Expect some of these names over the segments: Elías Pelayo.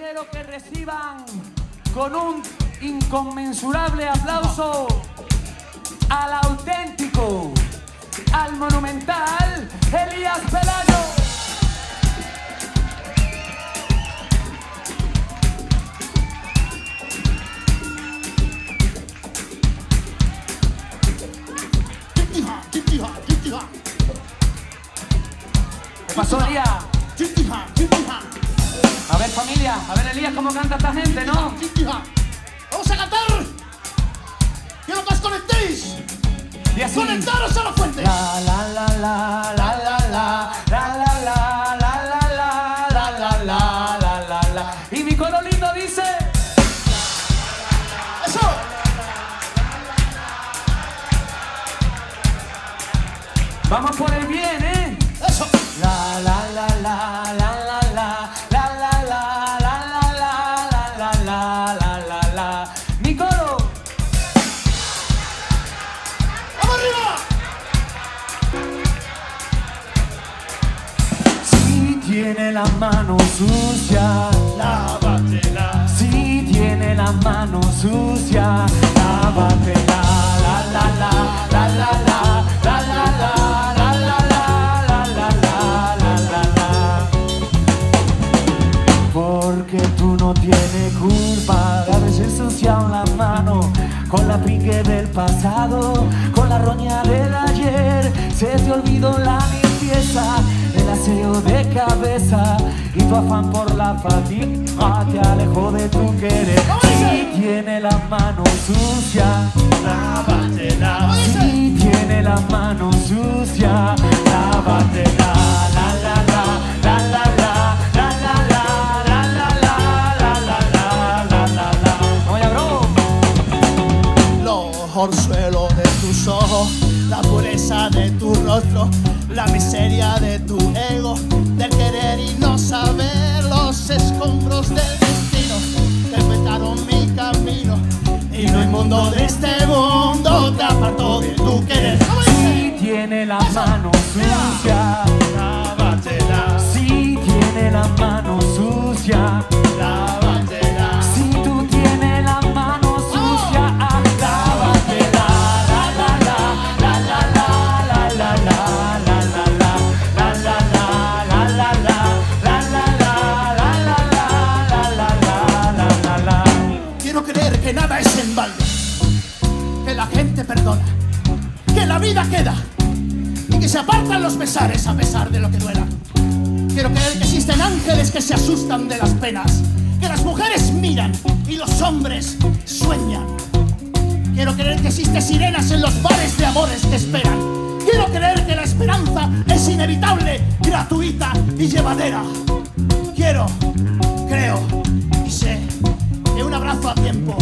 quiero que reciban con un inconmensurable aplauso al auténtico, al monumental Elías Pelayo. ¿Qué pasó, Elías? A ver, familia, a ver, Elías, cómo canta esta gente, ¿no? ¡Vamos a cantar! ¡Quiero que os conectéis! Y así. ¡Conectaros a la fuente! La, la, la, la, la, la, la, la, la, la, la, la, la, la, la, la, la. Y mi coro lindo dice... ¡Eso! Vamos por el bien, ¿eh? ¡Eso! La, la, la, la, la. Tiene la mano sucia, lávatela. Si tiene la mano sucia, lávatela. La la la la la la la la la la la la la la la. Porque tú no tienes culpa de haberse ensuciado la mano con la pique del pasado, con la roña del ayer. Se te olvidó la limpieza, el aseo de cabeza y tu afán por la fatiga te alejó de tu querer. Si tiene la mano sucia, lávatela. Si tiene la mano sucia, lávatela. La la la la la la la la la la la la la la. Oye, bro, los orzuelos de tus ojos, la pureza de tu rostro, la miseria de tu ego, del querer y no saber, los escombros del destino interpretaron mi camino y lo inmundo de este mundo te apartó de tu querer. Si tiene la mano sucia, lávatela. Si tiene la mano sucia, lávatela. Si tú tienes la mano sucia, lávatela. La la la la la la la la. Que nada es en balde, que la gente perdona, que la vida queda y que se apartan los pesares a pesar de lo que duela. Quiero creer que existen ángeles que se asustan de las penas, que las mujeres miran y los hombres sueñan. Quiero creer que existen sirenas en los bares de amores que esperan. Quiero creer que la esperanza es inevitable, gratuita y llevadera. Quiero, creo y sé. Un abrazo a tiempo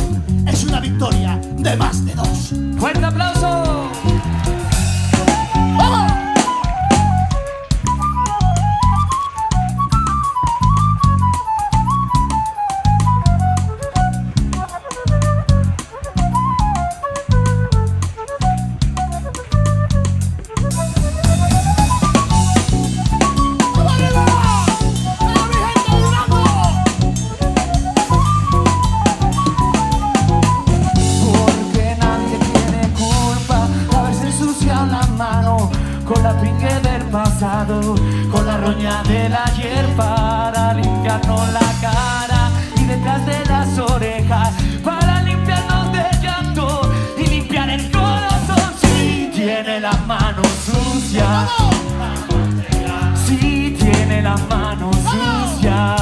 es una victoria de más de dos. ¡Fuerte aplauso! ¡Vamos! Con la pique del pasado, con la roña del ayer para limpiarnos la cara y detrás de las orejas para limpiarnos del llanto y limpiar el corazón. Si tiene la mano sucia, si tiene la mano sucia.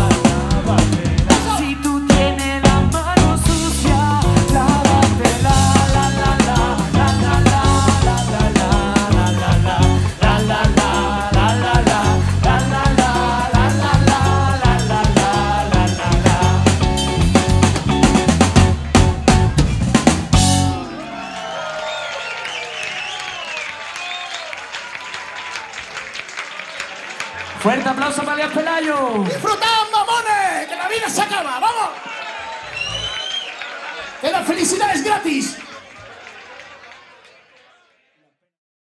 ¡Fuerte aplauso para Elías Pelayo! ¡Disfrutad, mamones! ¡Que la vida se acaba! ¡Vamos! ¡Que la felicidad es gratis!